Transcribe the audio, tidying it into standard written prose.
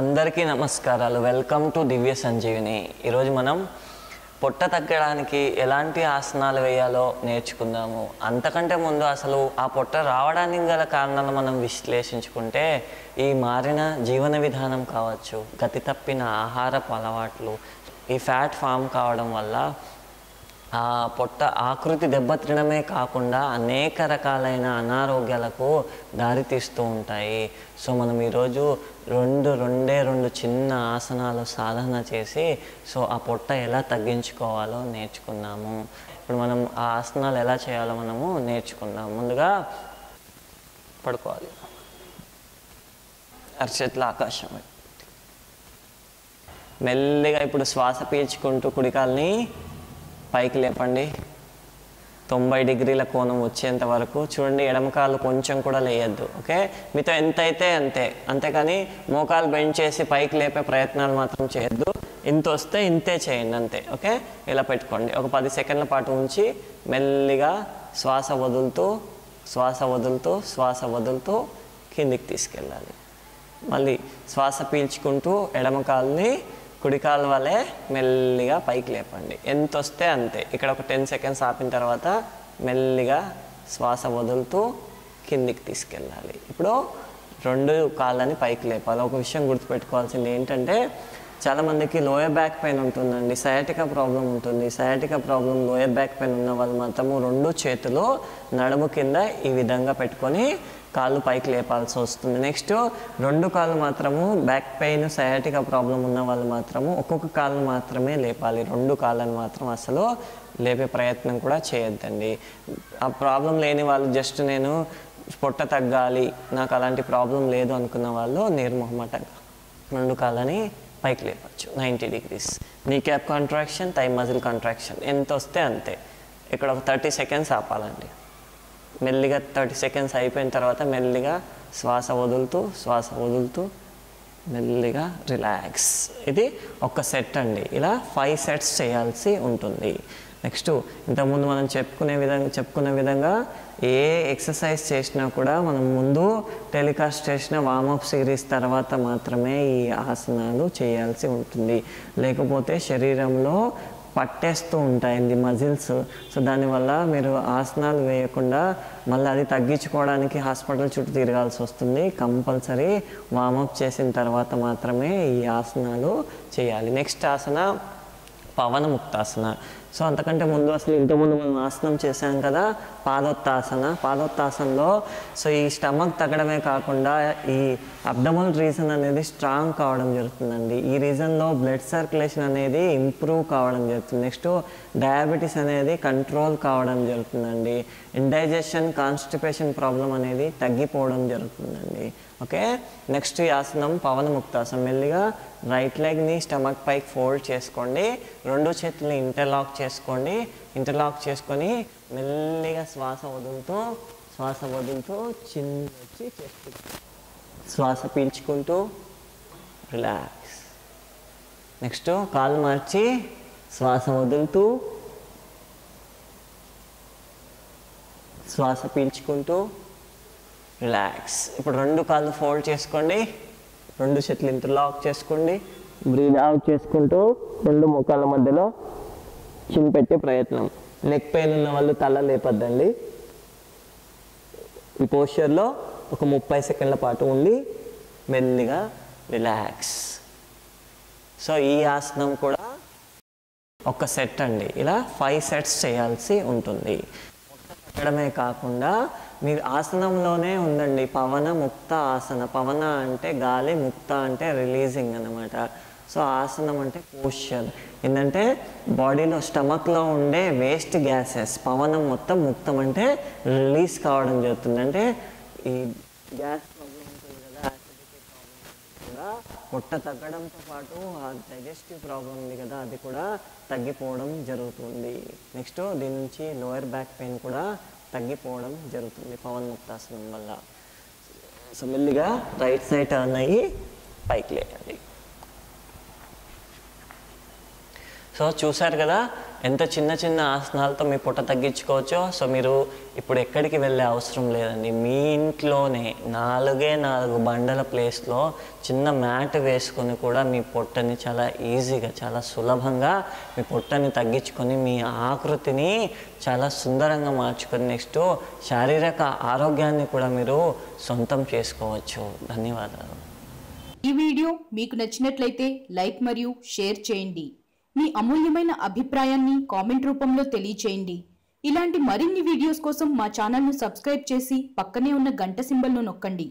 అందరికీ నమస్కారాలు. Welcome to Divya Sanjeevini. ఈరోజు మనం పొట్ట తగ్గడానికి ఎలాంటి ఆసనాలు వేయాలో నేర్చుకుందాము. అంతకంటే ముందు అసలు ఆ పొట్ట రావడానికి గల కారణాలను మనం విశ్లేషించుకుంటే ఈ మారిన జీవన విధానం కావచ్చు, గతి తప్పిన ఆహారపు అలవాట్లు, ఈ ఫ్యాట్ ఫామ్ కావడం వల్ల ఆ పొట్ట ఆకృతి దెబ్బతినడమే కాకుండా అనేక రకాలైన అనారోగ్యాలకు దారితీస్తూ ఉంటాయి. సో మనం ఈరోజు రెండే రెండు చిన్న ఆసనాలు సాధన చేసి సో ఆ పొట్ట ఎలా తగ్గించుకోవాలో నేర్చుకున్నాము. ఇప్పుడు మనం ఆ ఆసనాలు ఎలా చేయాలో మనము నేర్చుకుందాము. ముందుగా పడుకోవాలి, అరచేతుల ఆకాశం మెల్లిగా. ఇప్పుడు శ్వాస పీల్చుకుంటూ కుడికాలని పైకి లేపండి 90 డిగ్రీల కోణం వచ్చేంత వరకు. చూడండి, ఎడమకాలు కొంచెం కూడా లేయద్దు. ఓకే, మీతో ఎంతైతే అంతే, అంతేకాని మోకాలు బెండ్ చేసి పైకి లేపే ప్రయత్నాలు మాత్రం చేయొద్దు. ఇంత వస్తే ఇంతే చేయండి, అంతే. ఓకే, ఇలా పెట్టుకోండి. ఒక 10 సెకండ్ల పాటు ఉంచి మెల్లిగా శ్వాస వదులుతూ కిందికి తీసుకెళ్ళాలి. మళ్ళీ శ్వాస పీల్చుకుంటూ ఎడమకాలని కుడికాలు వలె మెల్లిగా పైకి లేపండి, ఎంత వస్తే అంతే. ఇక్కడ ఒక 10 సెకండ్స్ ఆపిన తర్వాత మెల్లిగా శ్వాస వదులుతూ కిందికి తీసుకెళ్ళాలి. ఇప్పుడు రెండు కాళ్ళని పైకి లేపాలి. ఒక విషయం గుర్తుపెట్టుకోవాల్సింది ఏంటంటే, చాలామందికి లోయర్ బ్యాక్ పెయిన్ ఉంటుందండి, సయాటికా ప్రాబ్లం ఉంటుంది. Sciatica problem, lower back pain ఉన్న వాళ్ళు మాత్రము రెండు చేతులు నడుము కింద ఈ విధంగా పెట్టుకొని కాళ్ళు పైకి లేపాల్సి వస్తుంది. నెక్స్ట్ రెండు కాళ్ళు మాత్రము బ్యాక్ పెయిన్, సయాటికా ప్రాబ్లం ఉన్న వాళ్ళు మాత్రము ఒక్కొక్క కాళ్ళు మాత్రమే లేపాలి. రెండు కాళ్ళని మాత్రం అసలు లేపే ప్రయత్నం కూడా చేయొద్దండి. ఆ ప్రాబ్లం లేని వాళ్ళు, జస్ట్ నేను పొట్ట తగ్గాలి, నాకు అలాంటి ప్రాబ్లం లేదు అనుకున్న వాళ్ళు నిర్మొహమాటంగా రెండు కాళ్ళని పైకి లేపచ్చు 90 డిగ్రీస్. నీ cap contraction, thigh muscle contraction, ఎంత వస్తే అంతే. ఇక్కడ ఒక 30 సెకండ్స్ ఆపాలండి. మెల్లిగా 30 సెకండ్స్ అయిపోయిన తర్వాత మెల్లిగా శ్వాస వదులుతూ మెల్లిగా రిలాక్స్. ఇది ఒక సెట్ అండి. ఇలా 5 సెట్స్ చేయాల్సి ఉంటుంది. నెక్స్ట్ ఇంతకుముందు మనం చెప్పుకునే విధంగా ఏ ఎక్సర్సైజ్ చేసినా కూడా మనం ముందు టెలికాస్ట్ చేసిన వార్మప్ సిరీస్ తర్వాత మాత్రమే ఈ ఆసనాలు చేయాల్సి ఉంటుంది. లేకపోతే శరీరంలో పట్టేస్తూ ఉంటాయండి మజిల్స్. సో దానివల్ల మీరు ఆసనాలు వేయకుండా మళ్ళీ అది తగ్గించుకోవడానికి హాస్పిటల్ చుట్టూ తిరగాల్సి వస్తుంది. కంపల్సరీ వార్మప్ చేసిన తర్వాత మాత్రమే ఈ ఆసనాలు చేయాలి. నెక్స్ట్ ఆసన పవన ముక్తాసన. సో అంతకంటే ముందు అసలు ఇంతకుముందు మనం ఆసనం చేసాం కదా, పాదోత్తాసనలో సో ఈ స్టమక్ తగ్గడమే కాకుండా ఈ అబ్డమల్ రీజన్ అనేది స్ట్రాంగ్ కావడం జరుగుతుందండి. ఈ రీజన్లో బ్లడ్ సర్క్యులేషన్ అనేది ఇంప్రూవ్ కావడం జరుగుతుంది. నెక్స్ట్ డయాబెటీస్ అనేది కంట్రోల్ కావడం జరుగుతుందండి. ఇండైజెషన్, కాన్స్టిపేషన్ ప్రాబ్లం అనేది తగ్గిపోవడం జరుగుతుందండి. ఓకే, నెక్స్ట్ ఈ ఆసనం పవన ముక్తాసనం. మెల్లిగా రైట్ లెగ్ని స్టమక్ పైకి ఫోల్డ్ చేసుకోండి, రెండు చేతుల్ని ఇంటర్లాక్ చేసుకొని మెల్లిగా శ్వాస వదులుతూ చిన్న వచ్చి చేస్తూ శ్వాస పీల్చుకుంటూ రిలాక్స్. నెక్స్ట్ కాలు మార్చి శ్వాస పీల్చుకుంటూ రిలాక్స్. ఇప్పుడు రెండు కాళ్ళు ఫోల్డ్ చేసుకోండి, రెండు చేతులు ఇంటర్లాక్ చేసుకోండి, బ్రీద్ అవుట్ చేసుకుంటూ రెండు మోకాళ్ళ మధ్యలో చిన్ పెట్టే ప్రయత్నం. నెక్ పెయిన్ ఉన్న వాళ్ళు తల లేపద్దండి. ఈ పోస్చర్లో ఒక 30 సెకండ్ల పాటు ఉండి మెల్లిగా రిలాక్స్. సో ఈ ఆసనం కూడా ఒక సెట్ అండి. ఇలా 5 సెట్స్ చేయాల్సి ఉంటుంది. పెట్టడమే కాకుండా మీరు ఆసనంలోనే ఉండండి. పవన ముక్త ఆసన. పవన అంటే గాలి, ముక్త అంటే రిలీజింగ్ అన్నమాట. సో ఆసనం అంటే పోస్చర్ ఏంటంటే బాడీలో స్టమక్లో ఉండే వేస్ట్ గ్యాసెస్ పవనం మొత్తం, ముక్తం అంటే రిలీజ్ కావడం జరుగుతుంది. అంటే ఈ గ్యాస్ ప్రాబ్లం ఉంటుంది కదా, యాసిడిటీ ప్రాబ్లం కూడా పొట్ట తగ్గడంతో పాటు ఆ డైజెస్టివ్ ప్రాబ్లం ఉంది కదా, అది కూడా తగ్గిపోవడం జరుగుతుంది. నెక్స్ట్ దీని నుంచి లోయర్ బ్యాక్ పెయిన్ కూడా తగ్గిపోవడం జరుగుతుంది పవన ముక్తాసనం వల్ల. సో మెల్లిగా రైట్ సైడ్ టర్న్ అయ్యి పైకి లేయండి. సో చూశారు కదా ఎంత చిన్న చిన్న ఆసనాలతో మీ పొట్ట తగ్గించుకోవచ్చో. సో మీరు ఇప్పుడు ఎక్కడికి వెళ్ళే అవసరం లేదండి, మీ ఇంట్లోనే 4x4 బండల ప్లేస్లో చిన్న మ్యాట్ వేసుకొని కూడా మీ పొట్టని చాలా ఈజీగా చాలా సులభంగా మీ పొట్టని తగ్గించుకొని మీ ఆకృతిని చాలా సుందరంగా మార్చుకొని నెక్స్ట్ శారీరక ఆరోగ్యాన్ని కూడా మీరు సొంతం చేసుకోవచ్చు. ధన్యవాదాలు. ఈ వీడియో మీకు నచ్చినట్లయితే లైక్ మరియు షేర్ చేయండి. మీ అమూల్యమైన అభిప్రాయాన్ని కామెంట్ రూపంలో తెలియజేయండి. ఇలాంటి మరిన్ని వీడియోస్ కోసం మా ఛానల్ను సబ్స్క్రైబ్ చేసి పక్కనే ఉన్న గంట సింబల్ను నొక్కండి.